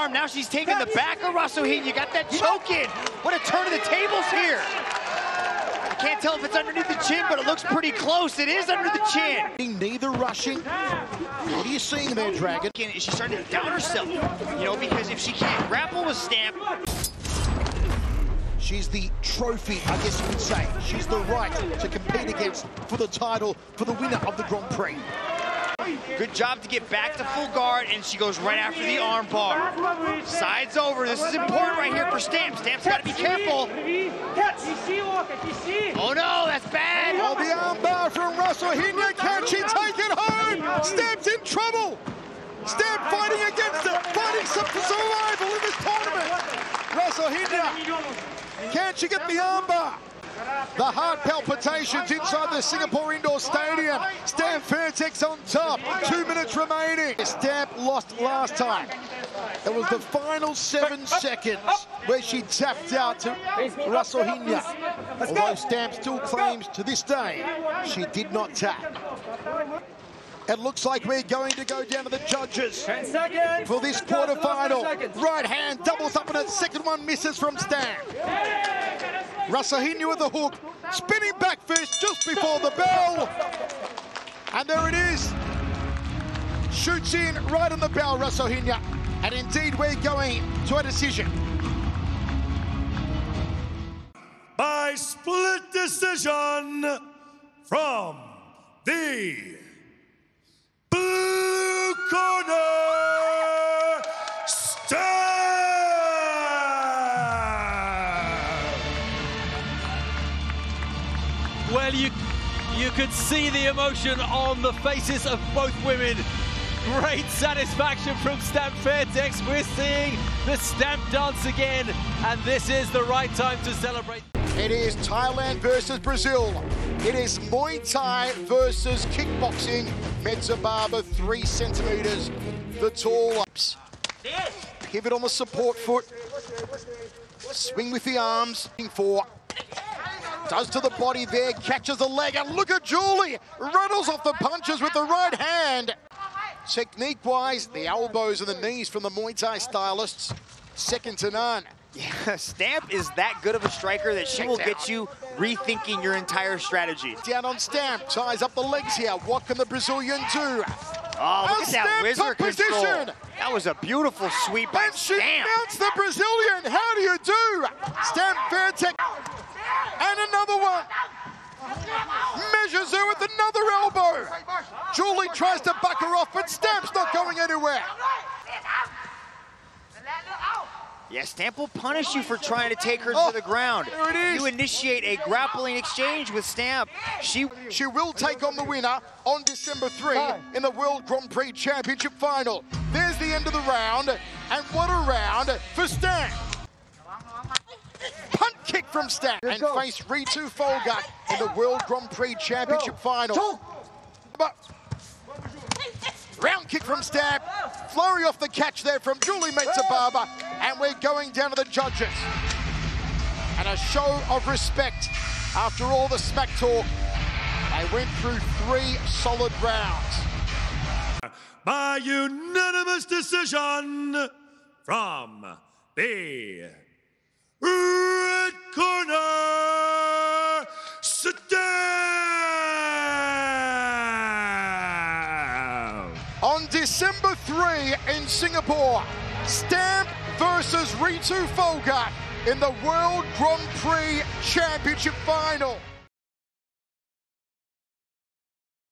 Now she's taking the back of Rasohinya. You got that choke in. What a turn of the tables here. I can't tell if it's underneath the chin, but it looks pretty close. It is under the chin. Neither rushing. What are you seeing there, Dragon? She's starting to doubt herself, you know, because if she can't grapple with Stamp. She's the trophy, I guess you could say. She's the right to compete against for the title, for the winner of the Grand Prix. Good job to get back to full guard, and she goes right after the arm bar. Sides over. This is important right here for Stamp. Stamp's got to be careful. Oh, no, that's bad. Oh, the arm bar from Rasohinya. Can she take it home? Stamp's in trouble. Stamp fighting against it, fighting for survival in this tournament. Rasohinya, can she get the arm bar? The heart palpitations inside the Singapore Indoor Stadium. Stamp Fairtex on top, 2 minutes remaining. Stamp lost last time. It was the final 7 seconds where she tapped out to Rasohinya. Although Stamp still claims to this day she did not tap. It looks like we're going to go down to the judges for this quarterfinal. Right hand doubles up and a second one misses from Stamp. Rasohinya with the hook, spinning back fist just before the bell. And there it is. Shoots in right on the bell, Rasohinya. And indeed, we're going to a decision. By split decision from the blue corner, Stamp. Well, you could see the emotion on the faces of both women. Great satisfaction from Stamp Fairtex. We're seeing the Stamp dance again, and this is the right time to celebrate. It is Thailand versus Brazil. It is Muay Thai versus kickboxing. Metzababa 3 centimeters, the tall ups. Pivot on the support foot. Swing with the arms. For does to the body there, catches the leg, and look at Julie! Rattles off the punches with the right hand. Technique-wise, the elbows and the knees from the Muay Thai stylists, second to none. Yeah, Stamp is that good of a striker that she will get you rethinking your entire strategy. Down on Stamp, ties up the legs here. What can the Brazilian do? Oh, look at that wizard control. That was a beautiful sweep by Stamp. And she mounts the Brazilian. How do you do? Stamp Fairtex. And another one. Measures her with another elbow. Julie tries to buck her off, but Stamp's not going anywhere. Yeah, Stamp will punish you for trying to take her to the ground. There it is. You initiate a grappling exchange with Stamp. She will take on the winner on December 3 in the World Grand Prix Championship Final. There's the end of the round, and what a round for Stamp. Punt kick from Stamp and face Ritu Phogat in the World Grand Prix Championship Final. Round kick from Stamp, flurry off the catch there from Julie Metzababa, and we're going down to the judges. And a show of respect after all the smack talk. They went through 3 solid rounds. By unanimous decision from the red corner, Stamp! On December 3 in Singapore, Stamp versus Ritu Phogat in the World Grand Prix Championship Final.